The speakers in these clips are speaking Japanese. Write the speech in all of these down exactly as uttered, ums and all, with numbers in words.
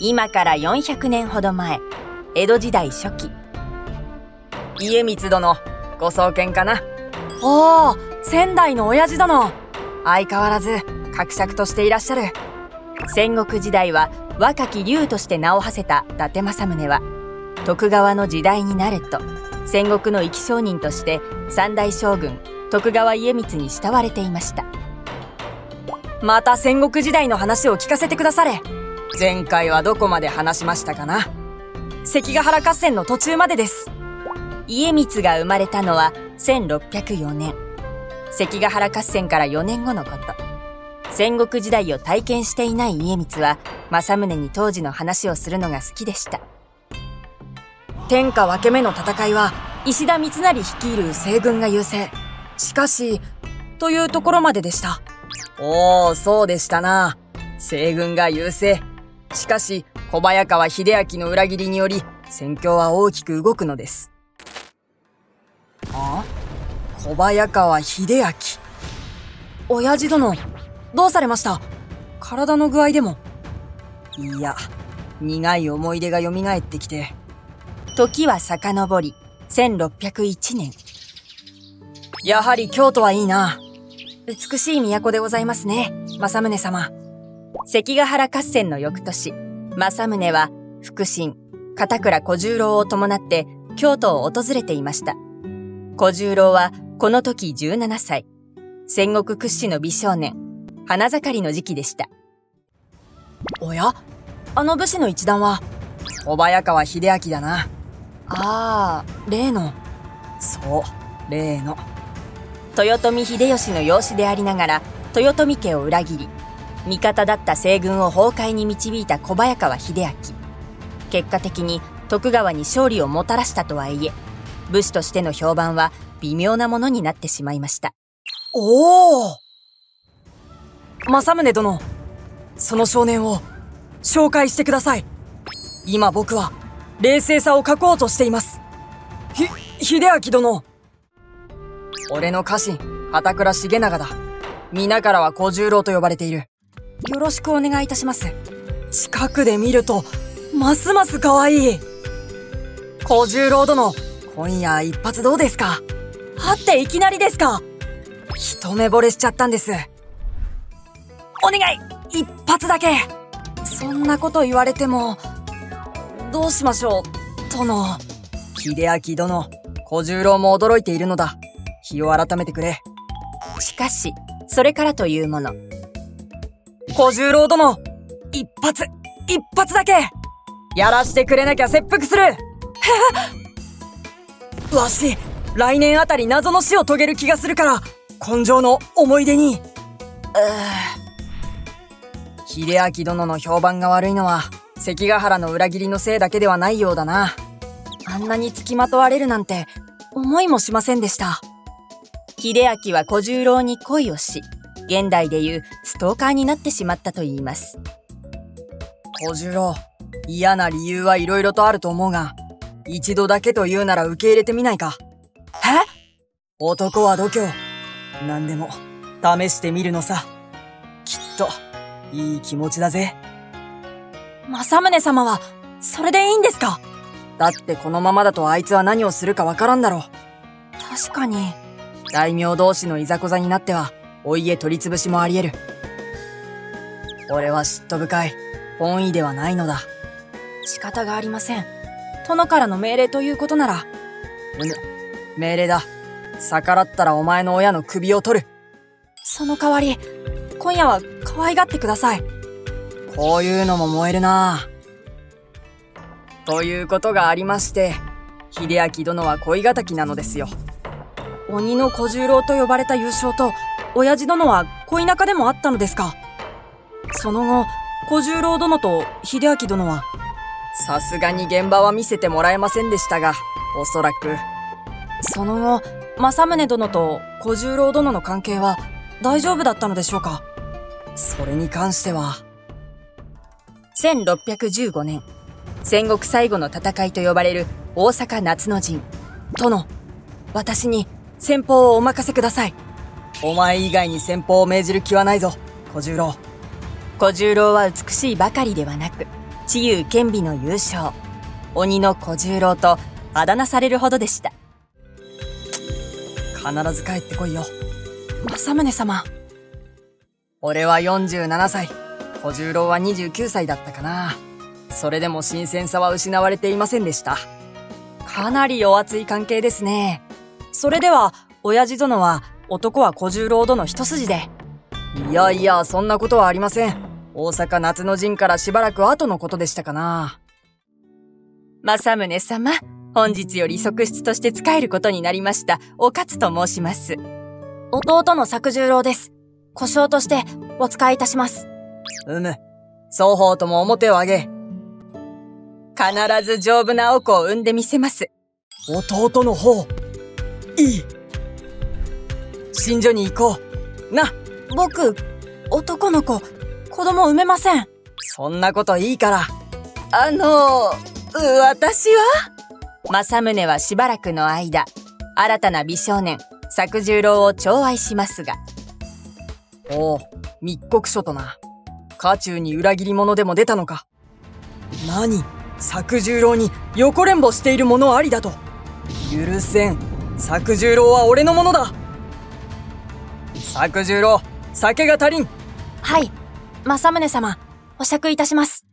今からよんひゃくねんほど前、江戸時代初期、家光殿ご創建かな。おお、仙台の親父殿、相変わらず格尺としていらっしゃる。戦国時代は若き龍として名を馳せた伊達政宗は、徳川の時代になると戦国の生き証人として三代将軍徳川家光に慕われていました。また戦国時代の話を聞かせてくだされ。前回はどこまで話しましたかな。関ヶ原合戦の途中までです。家光が生まれたのはせんろっぴゃくよねん、関ヶ原合戦からよねんごのこと。戦国時代を体験していない家光は政宗に当時の話をするのが好きでした。天下分け目の戦いは石田三成率いる西軍が優勢、しかしというところまででした。おお、そうでしたな。西軍が優勢、しかし小早川秀秋の裏切りにより戦況は大きく動くのです。あ、小早川秀秋、親父殿どうされました？体の具合でも。いや、苦い思い出が蘇ってきて。時は遡りせんろっぴゃくいちねん。やはり京都はいいな。美しい都でございますね、政宗様。関ヶ原合戦の翌年、政宗は腹心、片倉小十郎を伴って京都を訪れていました。小十郎はこの時じゅうななさい、戦国屈指の美少年、花盛りの時期でした。おや、あの武士の一団は。小早川秀秋だな。ああ、例の。そう、例の。豊臣秀吉の養子でありながら、豊臣家を裏切り、味方だった西軍を崩壊に導いた小早川秀秋。結果的に徳川に勝利をもたらしたとはいえ、武士としての評判は微妙なものになってしまいました。おお、政宗殿、その少年を紹介してください。今僕は冷静さを欠こうとしています。ひ、秀秋殿。俺の家臣、片倉重長だ。皆からは小十郎と呼ばれている。よろしくお願いいたします。近くで見るとますます可愛い。小十郎殿、今夜一発どうですか？はっていきなりですか？一目惚れしちゃったんです。お願い、一発だけ。そんなこと言われてもどうしましょう、殿。秀秋殿、小十郎も驚いているのだ。日を改めてくれ。しかしそれからというもの、小十郎殿、一発、一発だけやらしてくれなきゃ切腹する。わし、来年あたり謎の死を遂げる気がするから、今生の思い出に。秀秋殿の評判が悪いのは関ヶ原の裏切りのせいだけではないようだな。あんなにつきまとわれるなんて思いもしませんでした。秀秋は小十郎に恋をし、現代でいうストーカーになってしまったといいます。小十郎、嫌な理由はいろいろとあると思うが、一度だけというなら受け入れてみないか。え？男は度胸、何でも試してみるのさ。きっといい気持ちだぜ。政宗様はそれでいいんですか？だってこのままだとあいつは何をするかわからんだろう。確かに。大名同士のいざこざになってはお家取り潰しもあり得る。俺は嫉妬深い、本意ではないのだ。仕方がありません。殿からの命令ということなら。うぬ、命令だ。逆らったらお前の親の首を取る。その代わり今夜は可愛がってください。こういうのも燃えるな。ということがありまして、秀秋殿は恋敵なのですよ。鬼の小十郎と呼ばれた優勝と、親父殿は恋仲でもあったのですか？その後小十郎殿と秀秋殿は。さすがに現場は見せてもらえませんでしたが、おそらく。その後政宗殿と小十郎殿の関係は大丈夫だったのでしょうか？それに関しては。せんろっぴゃくじゅうごねん、戦国最後の戦いと呼ばれる大阪夏の陣。殿、私に先方をお任せください。お前以外に戦法を命じる気はないぞ、小十郎。小十郎は美しいばかりではなく、知勇兼備の優勝、鬼の小十郎とあだ名されるほどでした。必ず帰ってこいよ、政宗様。俺はよんじゅうななさい、小十郎はにじゅうきゅうさいだったかな。それでも新鮮さは失われていませんでした。かなりお厚い関係ですね。それでは、親父殿は、男は小十郎殿一筋で。いやいや、そんなことはありません。大阪夏の陣からしばらく後のことでしたかな。政宗様、本日より側室として仕えることになりました、お勝と申します。弟の作十郎です。小姓としてお仕えいたします。うむ、双方とも表を上げ。必ず丈夫なお子を産んでみせます。弟の方、いい。新所に行こう。な。僕、男の子、子供産めません。そんなこといいから。あの、私は？政宗はしばらくの間、新たな美少年、作十郎を寵愛しますが。おう、密告書とな。家中に裏切り者でも出たのか。何？作十郎に横連母しているものありだと。許せん。作十郎は俺のものだ。作十郎、酒が足りん。はい、政宗様、お酌いたします。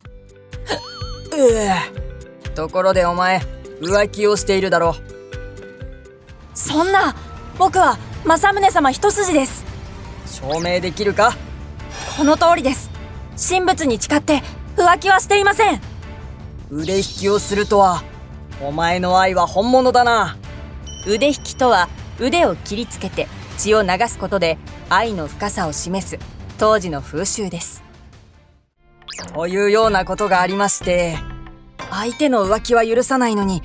ううところでお前、浮気をしているだろう。そんな、僕は政宗様一筋です。証明できるか。この通りです。神仏に誓って浮気はしていません。腕引きをするとは、お前の愛は本物だな。腕引きとは、腕を切りつけて血を流すことで愛の深さを示す当時の風習です。というようなことがありまして、相手の浮気は許さないのに、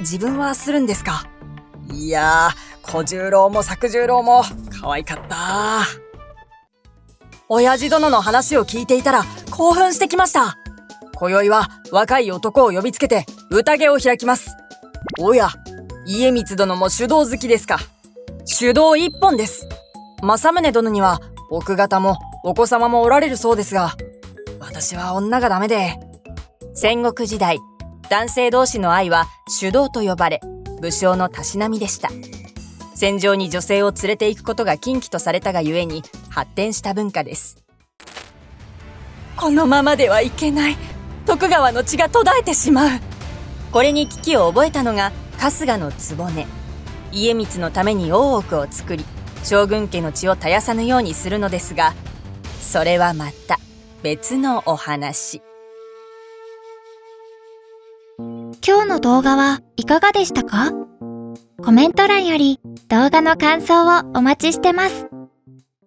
自分はするんですか。いやー、小十郎も作十郎も可愛かった。親父殿の話を聞いていたら興奮してきました。今宵は若い男を呼びつけて宴を開きます。おや、家光殿も酒道好きですか。酒道一本です。政宗殿には奥方もお子様もおられるそうですが、私は女がダメで。戦国時代、男性同士の愛は酒道と呼ばれ、武将のたしなみでした。戦場に女性を連れて行くことが禁忌とされたがゆえに発展した文化です。このままではいけない。徳川の血が途絶えてしまう。これに危機を覚えたのが春日の局。家光のために大奥を作り、将軍家の血を絶やさぬようにするのですが、それはまた別のお話。今日の動画はいかがでしたか？コメント欄より動画の感想をお待ちしてます。